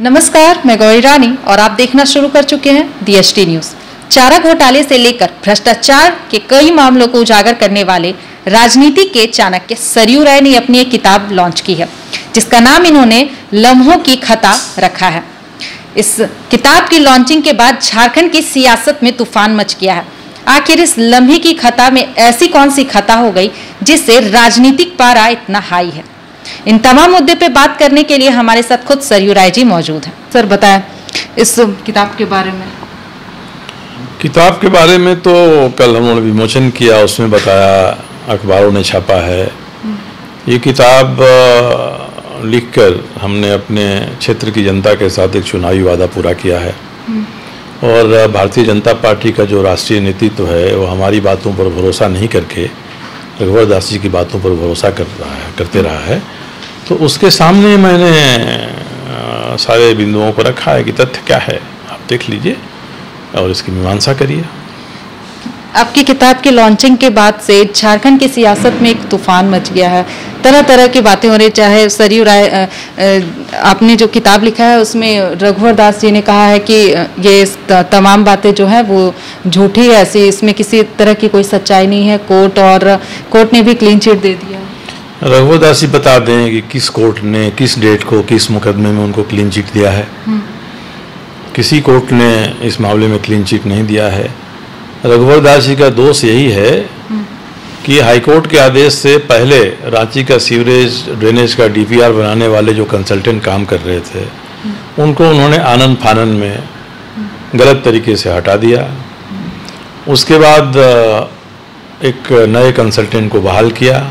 नमस्कार, मैं गौरी रानी और आप देखना शुरू कर चुके हैं एचडी न्यूज। चारा घोटाले से लेकर भ्रष्टाचार के कई मामलों को उजागर करने वाले राजनीति के चाणक्य सरयू राय ने अपनी एक किताब लॉन्च की है, जिसका नाम इन्होंने लम्हों की खता रखा है। इस किताब की लॉन्चिंग के बाद झारखंड की सियासत में तूफान मच गया है। आखिर इस लम्हे की खता में ऐसी कौन सी खता हो गई जिससे राजनीतिक पारा इतना हाई है? इन तमाम मुद्दे पे बात करने के लिए हमारे साथ खुद सरयू राय जी मौजूद हैं। सर, बताएं इस किताब के बारे में। किताब के बारे में तो कल हमने विमोचन किया, उसमें बताया, अखबारों ने छापा है। ये किताब लिखकर हमने अपने क्षेत्र की जनता के साथ एक चुनावी वादा पूरा किया है और भारतीय जनता पार्टी का जो राष्ट्रीय नेतृत्व है वो हमारी बातों पर भरोसा नहीं करके रघुवर दास जी की बातों पर भरोसा करते रहा है। तो उसके सामने मैंने सारे बिंदुओं को रखा है कि तथ्य क्या है, आप देख लीजिए और इसकी मीमांसा करिए। आपकी किताब के लॉन्चिंग के बाद से झारखंड की सियासत में एक तूफान मच गया है, तरह तरह की बातें हो रही। चाहे सरयू राय, आपने जो किताब लिखा है उसमें रघुवर दास जी ने कहा है कि ये तमाम बातें जो है वो झूठी है, ऐसी इसमें किसी तरह की कोई सच्चाई नहीं है। कोर्ट ने भी क्लीन चिट दे दिया। रघुवर दास जी बता दें कि किस कोर्ट ने किस डेट को किस मुकदमे में उनको क्लीन चिट दिया है। किसी कोर्ट ने इस मामले में क्लीन चिट नहीं दिया है। रघुवर दास जी का दोष यही है कि हाईकोर्ट के आदेश से पहले रांची का सीवरेज ड्रेनेज का डीपीआर बनाने वाले जो कंसल्टेंट काम कर रहे थे उनको उन्होंने आनन फानन में गलत तरीके से हटा दिया। उसके बाद एक नए कंसल्टेंट को बहाल किया,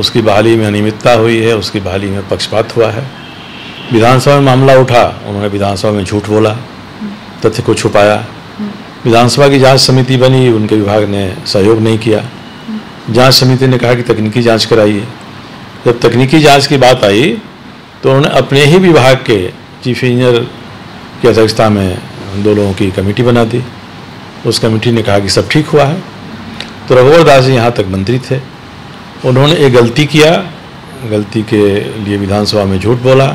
उसकी बहाली में अनियमितता हुई है, उसकी बहाली में पक्षपात हुआ है। विधानसभा में मामला उठा, उन्होंने विधानसभा में झूठ बोला, तथ्य को छुपाया। विधानसभा की जांच समिति बनी, उनके विभाग ने सहयोग नहीं किया। जांच समिति ने कहा कि तकनीकी जांच कराइए। जब तकनीकी जांच की बात आई तो उन्होंने अपने ही विभाग के चीफ इंजीनियर की अध्यक्षता में दो लोगों की कमेटी बना दी। उस कमेटी ने कहा कि सब ठीक हुआ है। तो रघुवर दास जी यहाँ तक मंत्री थे, उन्होंने एक गलती किया, गलती के लिए विधानसभा में झूठ बोला,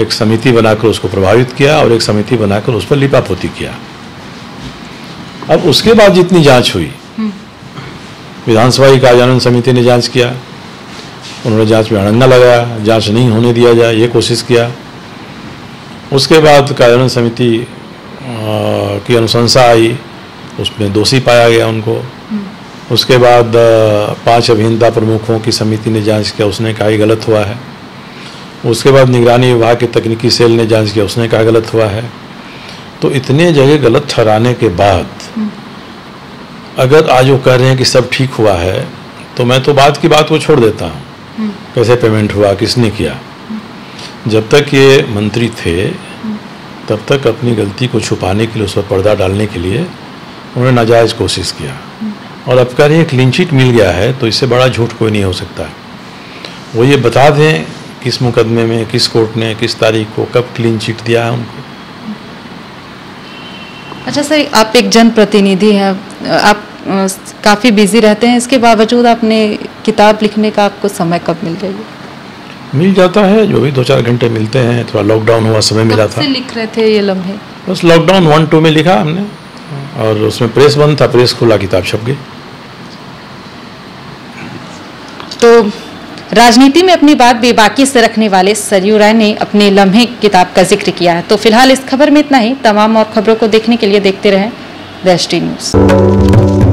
एक समिति बनाकर उसको प्रभावित किया और एक समिति बनाकर उस पर लिपापोती किया। अब उसके बाद जितनी जांच हुई, विधानसभा की कार्यान्वयन समिति ने जांच किया, उन्होंने जांच में अड़ंगा लगाया, जांच नहीं होने दिया जाए ये कोशिश किया। उसके बाद कार्यान्वयन समिति की अनुशंसा आई, उसमें दोषी पाया गया उनको। उसके बाद 5 अभियंता प्रमुखों की समिति ने जांच किया, उसने कहा कि गलत हुआ है। उसके बाद निगरानी विभाग के तकनीकी सेल ने जांच किया, उसने कहा गलत हुआ है। तो इतने जगह गलत ठहराने के बाद अगर आज वो कह रहे हैं कि सब ठीक हुआ है तो मैं तो बाद की बात को छोड़ देता हूँ, कैसे पेमेंट हुआ, किसने किया। जब तक ये मंत्री थे तब तक अपनी गलती को छुपाने के लिए, उस पर पर्दा डालने के लिए उन्होंने नाजायज़ कोशिश किया और अब कह रहे हैं क्लीन चिट मिल गया है, तो इससे बड़ा झूठ कोई नहीं हो सकता। वो ये बता दें किस मुकदमे में, किस कोर्ट ने, किस तारीख को, कब क्लीन चिट दिया है उनको। अच्छा सर, आप एक जनप्रतिनिधि हैं, आप काफ़ी बिजी रहते हैं, इसके बावजूद आपने किताब लिखने का आपको समय कब मिल गया? मिल जाता है जो भी 2-4 घंटे मिलते हैं। थोड़ा लॉकडाउन हुआ, समय मिला था। लिख रहे थे ये लम्हे? बस लॉकडाउन 1-2 में लिखा हमने और उसमें प्रेस बंद था, प्रेस खुला, किताब छप गई। तो राजनीति में अपनी बात बेबाकी से रखने वाले सरयू राय ने अपने लम्हे किताब का जिक्र किया है। तो फिलहाल इस खबर में इतना ही। तमाम और खबरों को देखने के लिए देखते रहें एचडी न्यूज।